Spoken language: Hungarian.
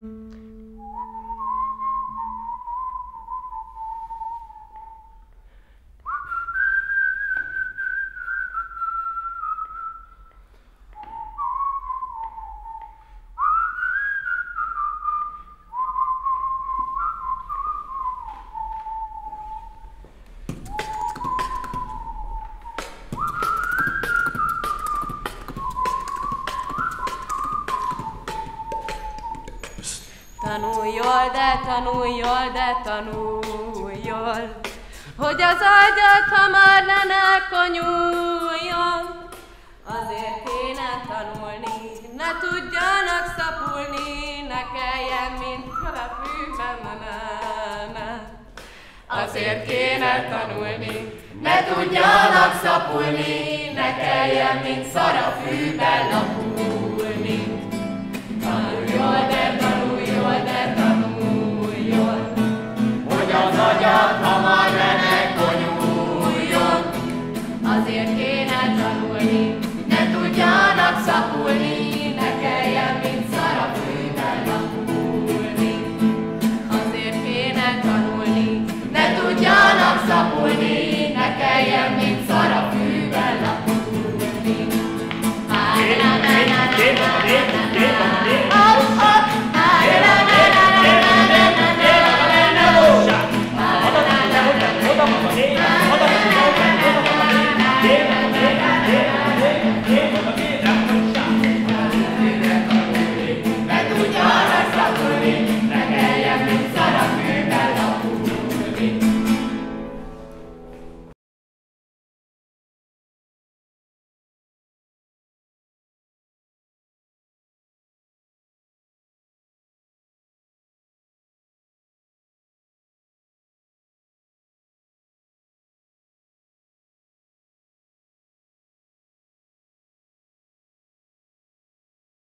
Tanulj jól, de tanulj jól, de tanulj jól, hogy az agyad hamar le ne konyuljon. Azért kéne tanulni, ne tudjanak szapulni, ne kelljen, mint köpfűben, ne. Azért kéne tanulni, ne tudjanak szapulni, ne kelljen, mint szarafűben lapul.